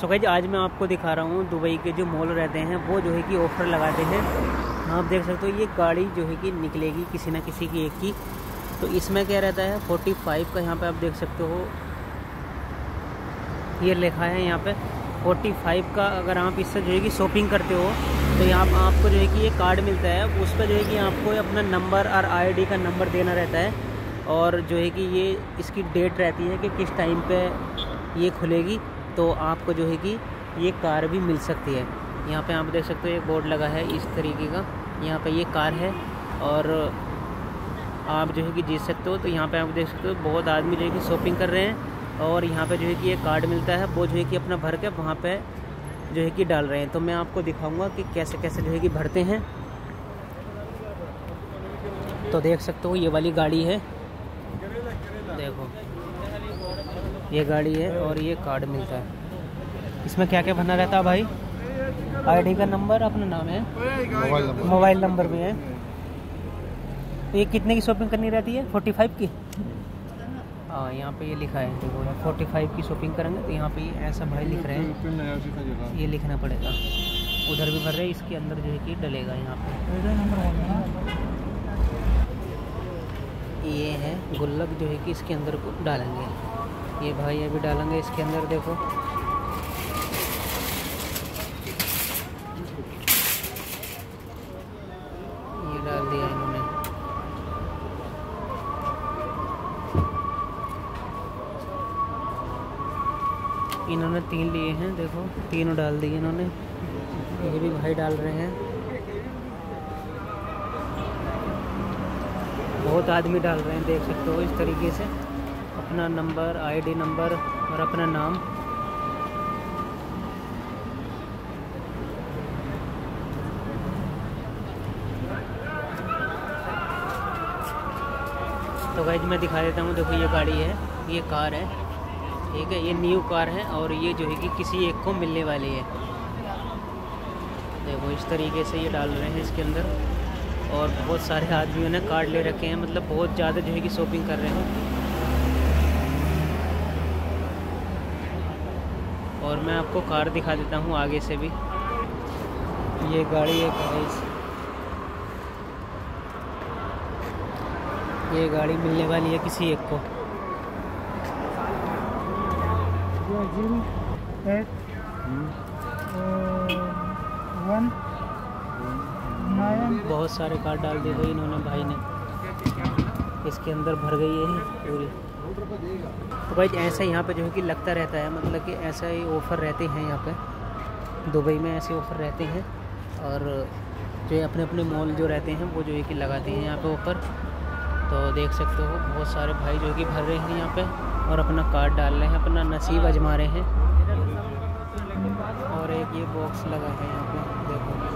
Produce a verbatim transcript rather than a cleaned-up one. So guys आज मैं आपको दिखा रहा हूँ दुबई के जो मॉल रहते हैं वो जो है कि ऑफ़र लगाते हैं। आप देख सकते हो ये गाड़ी जो है कि निकलेगी किसी ना किसी की एक की, तो इसमें क्या रहता है पैंतालीस का। यहाँ पे आप देख सकते हो ये लिखा है यहाँ पे पैंतालीस का। अगर आप इससे जो है कि शॉपिंग करते हो तो यहाँ आपको जो है कि ये कार्ड मिलता है, उस पर जो है कि आपको अपना नंबर और आईडी का नंबर देना रहता है और जो है कि ये इसकी डेट रहती है कि किस टाइम पे ये खुलेगी, तो आपको जो है कि ये कार भी मिल सकती है। यहाँ पे आप देख सकते हो एक बोर्ड लगा है इस तरीके का, यहाँ पे ये कार है और आप जो है कि जीत सकते हो। तो यहाँ पे आप देख सकते हो बहुत आदमी जो है कि शॉपिंग कर रहे हैं और यहाँ पे जो है कि ये कार्ड मिलता है वो जो है कि अपना भर के वहाँ पे जो है कि डाल रहे हैं। तो मैं आपको दिखाऊँगा कि कैसे कैसे जो है कि भरते हैं। तो देख सकते हो ये वाली गाड़ी है, देखो ये गाड़ी है और ये कार्ड मिलता है। इसमें क्या क्या भरना रहता है भाई? आईडी का नंबर, अपना नाम है, मोबाइल नंबर भी है। तो ये कितने की शॉपिंग करनी रहती है? पैंतालीस की। हाँ यहाँ पे ये लिखा है, देखो पैंतालीस की शॉपिंग करेंगे तो यहाँ पे ऐसा भाई लिख रहे हैं, ये लिखना पड़ेगा। उधर भी भर रहे, इसके अंदर जो है कि डलेगा। यहाँ पे ये है गुल्लक जो है कि इसके अंदर डालेंगे, ये भाई अभी डालेंगे इसके अंदर। देखो ये डाल दिया इन्होंने। इन्होंने तीन लिए हैं, देखो तीनों डाल दिए इन्होंने। ये भी भाई डाल रहे हैं, बहुत आदमी डाल रहे हैं, देख सकते हो इस तरीके से। अपना नंबर, आईडी नंबर और अपना नाम। तो गाइस मैं दिखा देता हूँ, देखो ये गाड़ी है, ये कार है, ठीक है, ये न्यू कार है और ये जो है कि किसी एक को मिलने वाली है। देखो इस तरीके से ये डाल रहे हैं इसके अंदर और बहुत सारे आदमियों ने कार्ड ले रखे हैं, मतलब बहुत ज़्यादा जो है कि शॉपिंग कर रहे हैं। और मैं आपको कार दिखा देता हूँ आगे से भी। ये गाड़ी है गाइस, ये गाड़ी मिलने वाली है किसी एक को। वन बहुत सारे कार्ड डाल दिए गए इन्होंने, भाई ने इसके अंदर भर गई है पूरी। तो भाई ऐसा यहाँ पे जो है कि लगता रहता है, मतलब कि ऐसा ही ऑफ़र रहते हैं यहाँ पे दुबई में, ऐसे ऑफ़र रहते हैं और जो अपने अपने मॉल जो रहते हैं वो जो है कि लगाते हैं यहाँ पे ऑफ़र। तो देख सकते हो बहुत सारे भाई जो है कि भर रहे हैं यहाँ पर और अपना कार्ड डाल रहे हैं, अपना नसीब आजमा रहे हैं। और एक ये बॉक्स लगा है यहाँ पर, देखो